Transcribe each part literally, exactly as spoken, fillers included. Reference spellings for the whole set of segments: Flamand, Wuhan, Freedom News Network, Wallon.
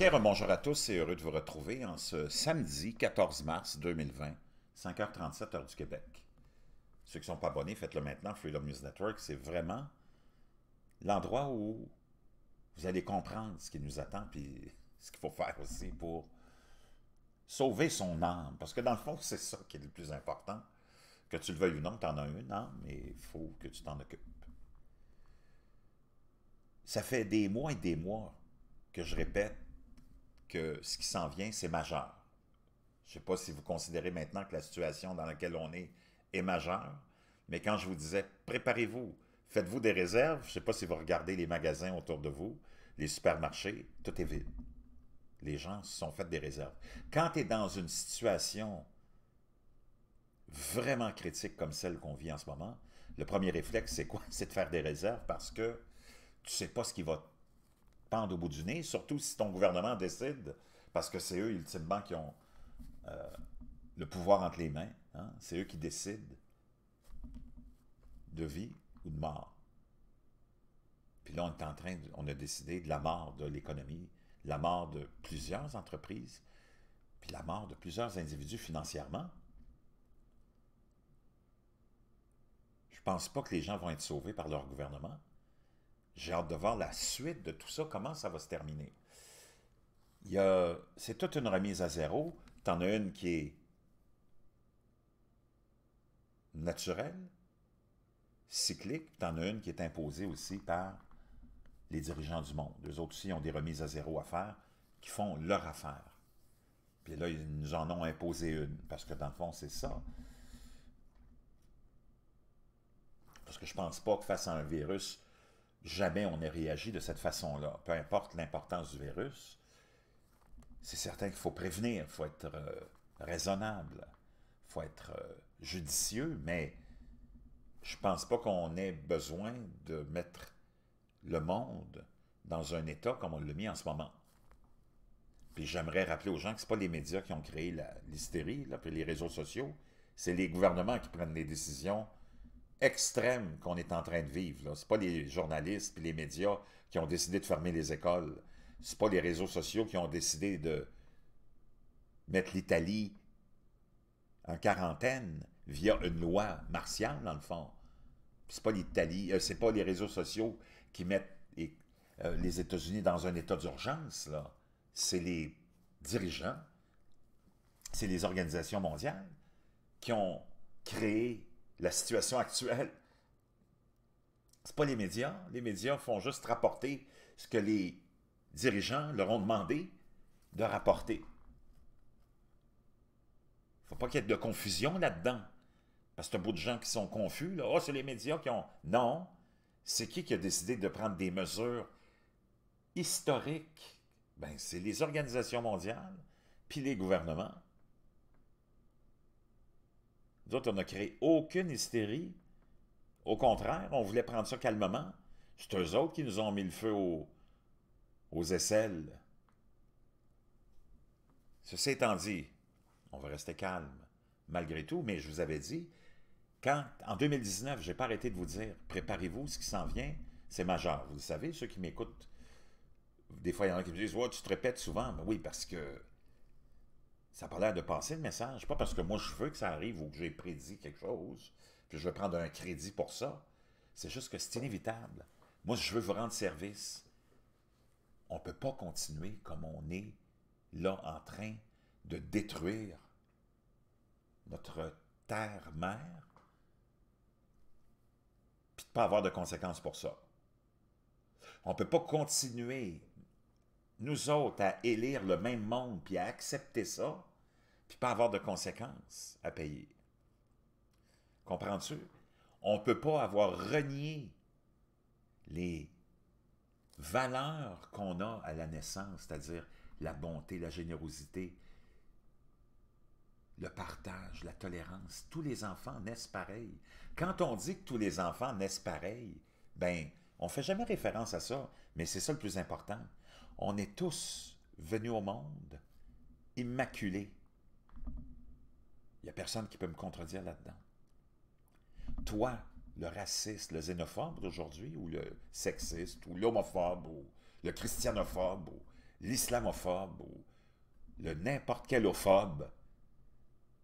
Pierre, bonjour à tous et heureux de vous retrouver en ce samedi quatorze mars deux mille vingt, cinq heures trente-sept, heure du Québec. Ceux qui ne sont pas abonnés, faites-le maintenant, Freedom News Network, c'est vraiment l'endroit où vous allez comprendre ce qui nous attend puis ce qu'il faut faire aussi pour sauver son âme. Parce que dans le fond, c'est ça qui est le plus important. Que tu le veuilles ou non, tu en as une âme, mais il faut que tu t'en occupes. Ça fait des mois et des mois que je répète que ce qui s'en vient, c'est majeur. Je ne sais pas si vous considérez maintenant que la situation dans laquelle on est est majeure, mais quand je vous disais « préparez-vous, faites-vous des réserves », je ne sais pas si vous regardez les magasins autour de vous, les supermarchés, tout est vide. Les gens se sont fait des réserves. Quand tu es dans une situation vraiment critique comme celle qu'on vit en ce moment, le premier réflexe, c'est quoi? C'est de faire des réserves parce que tu ne sais pas ce qui va pendre au bout du nez, surtout si ton gouvernement décide, parce que c'est eux, ultimement, qui ont euh, le pouvoir entre les mains. Hein? C'est eux qui décident de vie ou de mort. Puis là, on est en train, de, on a décidé de la mort de l'économie, la mort de plusieurs entreprises, puis la mort de plusieurs individus financièrement. Je ne pense pas que les gens vont être sauvés par leur gouvernement. J'ai hâte de voir la suite de tout ça, comment ça va se terminer. C'est toute une remise à zéro. Tu en as une qui est naturelle, cyclique, tu en as une qui est imposée aussi par les dirigeants du monde. Eux autres aussi ont des remises à zéro à faire, qui font leur affaire. Puis là, ils nous en ont imposé une, parce que dans le fond, c'est ça. Parce que je ne pense pas que face à un virus, jamais on n'a réagi de cette façon-là. Peu importe l'importance du virus, c'est certain qu'il faut prévenir, il faut être euh, raisonnable, il faut être euh, judicieux, mais je ne pense pas qu'on ait besoin de mettre le monde dans un état comme on l'a mis en ce moment. Puis j'aimerais rappeler aux gens que ce n'est pas les médias qui ont créé l'hystérie, puis les réseaux sociaux, c'est les gouvernements qui prennent les décisions extrême qu'on est en train de vivre. Ce n'est pas les journalistes et les médias qui ont décidé de fermer les écoles. Ce n'est pas les réseaux sociaux qui ont décidé de mettre l'Italie en quarantaine via une loi martiale, dans le fond. Ce n'est pas l'Italie, euh, c'est pas les réseaux sociaux qui mettent les, euh, les États-Unis dans un état d'urgence. C'est les dirigeants, c'est les organisations mondiales qui ont créé la situation actuelle. C'est pas les médias. Les médias font juste rapporter ce que les dirigeants leur ont demandé de rapporter. Il ne faut pas qu'il y ait de confusion là-dedans. Parce que c'est un bout de gens qui sont confus. « Ah, oh, c'est les médias qui ont... » Non, c'est qui qui a décidé de prendre des mesures historiques? Ben, c'est les organisations mondiales puis les gouvernements. Nous autres, on n'a créé aucune hystérie. Au contraire, on voulait prendre ça calmement. C'est eux autres qui nous ont mis le feu aux, aux aisselles. Ceci étant dit, on va rester calme malgré tout, mais je vous avais dit, quand, en deux mille dix-neuf, je n'ai pas arrêté de vous dire, préparez-vous, ce qui s'en vient, c'est majeur. Vous le savez, ceux qui m'écoutent, des fois, il y en a qui me disent, ouais, tu te répètes souvent. Ben oui, parce que ça n'a pas l'air de passer le message, pas parce que moi je veux que ça arrive ou que j'ai prédit quelque chose, puis je veux prendre un crédit pour ça. C'est juste que c'est inévitable. Moi, je veux vous rendre service. On ne peut pas continuer comme on est là en train de détruire notre terre-mère, puis de ne pas avoir de conséquences pour ça. On ne peut pas continuer nous autres, à élire le même monde, puis à accepter ça, puis pas avoir de conséquences à payer. Comprends-tu? On ne peut pas avoir renié les valeurs qu'on a à la naissance, c'est-à-dire la bonté, la générosité, le partage, la tolérance. Tous les enfants naissent pareils. Quand on dit que tous les enfants naissent pareils, ben, on ne fait jamais référence à ça, mais c'est ça le plus important. On est tous venus au monde immaculés. Il n'y a personne qui peut me contredire là-dedans. Toi, le raciste, le xénophobe d'aujourd'hui, ou le sexiste, ou l'homophobe, ou le christianophobe, ou l'islamophobe ou le n'importe quel ophobe,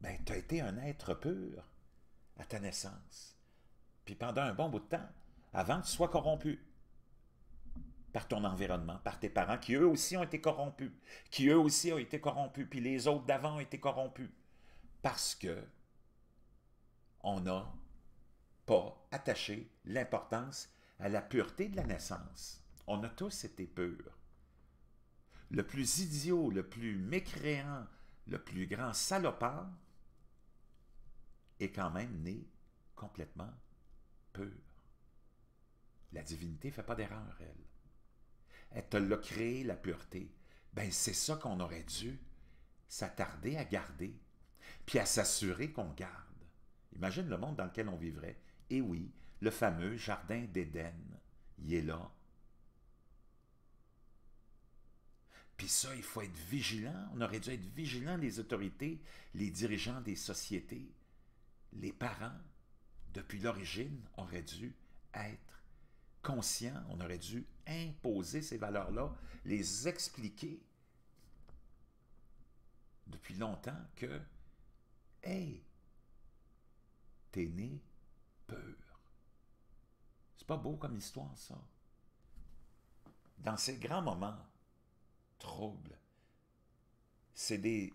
ben, tu as été un être pur à ta naissance, puis pendant un bon bout de temps, avant que tu sois corrompu par ton environnement, par tes parents, qui eux aussi ont été corrompus, qui eux aussi ont été corrompus, puis les autres d'avant ont été corrompus, parce que on n'a pas attaché l'importance à la pureté de la naissance. On a tous été purs. Le plus idiot, le plus mécréant, le plus grand salopard est quand même né complètement pur. La divinité ne fait pas d'erreur, elle. Elle te l'a créé, la pureté. Ben, c'est ça qu'on aurait dû s'attarder à garder, puis à s'assurer qu'on garde. Imagine le monde dans lequel on vivrait. Et oui, le fameux jardin d'Éden, il est là. Puis ça, il faut être vigilant. On aurait dû être vigilant, les autorités, les dirigeants des sociétés, les parents, depuis l'origine, auraient dû être conscients. On aurait dû imposer ces valeurs-là, les expliquer depuis longtemps que, hey, t'es né pur. C'est pas beau comme histoire, ça. Dans ces grands moments troubles, c'est des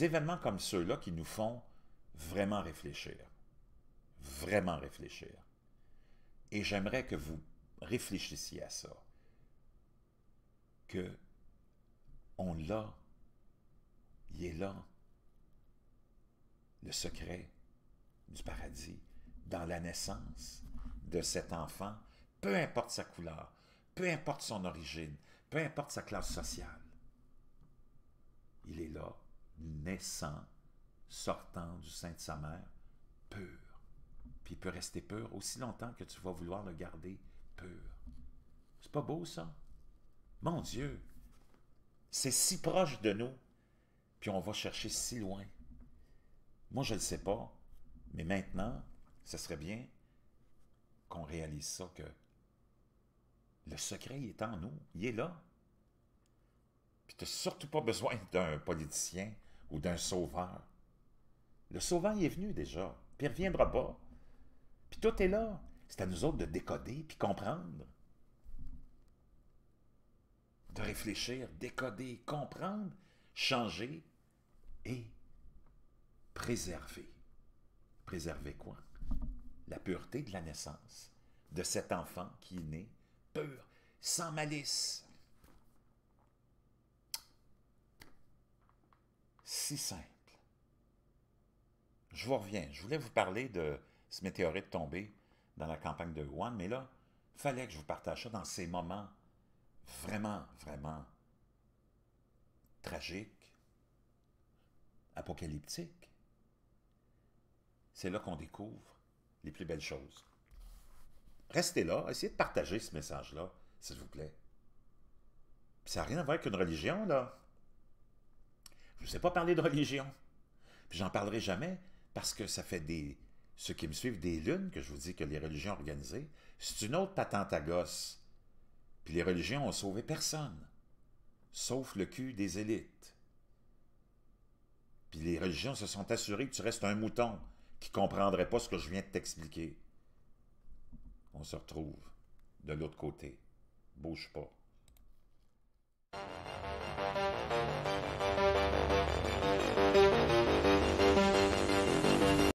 événements comme ceux-là qui nous font vraiment réfléchir. Vraiment réfléchir. Et j'aimerais que vous réfléchissiez à ça. Que on l'a, il est là, le secret du paradis, dans la naissance de cet enfant, peu importe sa couleur, peu importe son origine, peu importe sa classe sociale. Il est là, naissant, sortant du sein de sa mère, pur. Puis il peut rester pur aussi longtemps que tu vas vouloir le garder pur. C'est pas beau, ça? Mon Dieu! C'est si proche de nous, puis on va chercher si loin. Moi, je ne le sais pas, mais maintenant, ce serait bien qu'on réalise ça, que le secret, il est en nous, il est là. Puis tu n'as surtout pas besoin d'un politicien ou d'un sauveur. Le sauveur, il est venu déjà, puis il ne reviendra pas. Puis tout est là. C'est à nous autres de décoder, puis comprendre. De réfléchir, décoder, comprendre, changer et préserver. Préserver quoi? La pureté de la naissance de cet enfant qui est né pur, sans malice. Si simple. Je vous reviens. Je voulais vous parler de ce météorite tombé dans la campagne de Wuhan, mais là, il fallait que je vous partage ça dans ces moments vraiment, vraiment tragiques, apocalyptiques. C'est là qu'on découvre les plus belles choses. Restez là, essayez de partager ce message-là, s'il vous plaît. Puis ça n'a rien à voir avec une religion, là. Je ne vous ai pas parlé de religion. Puis j'en parlerai jamais, parce que ça fait des... Ceux qui me suivent des lunes, que je vous dis que les religions organisées, c'est une autre patente à gosse. Puis les religions ont sauvé personne, sauf le cul des élites. Puis les religions se sont assurées que tu restes un mouton qui ne comprendrait pas ce que je viens de t'expliquer. On se retrouve de l'autre côté. Bouge pas.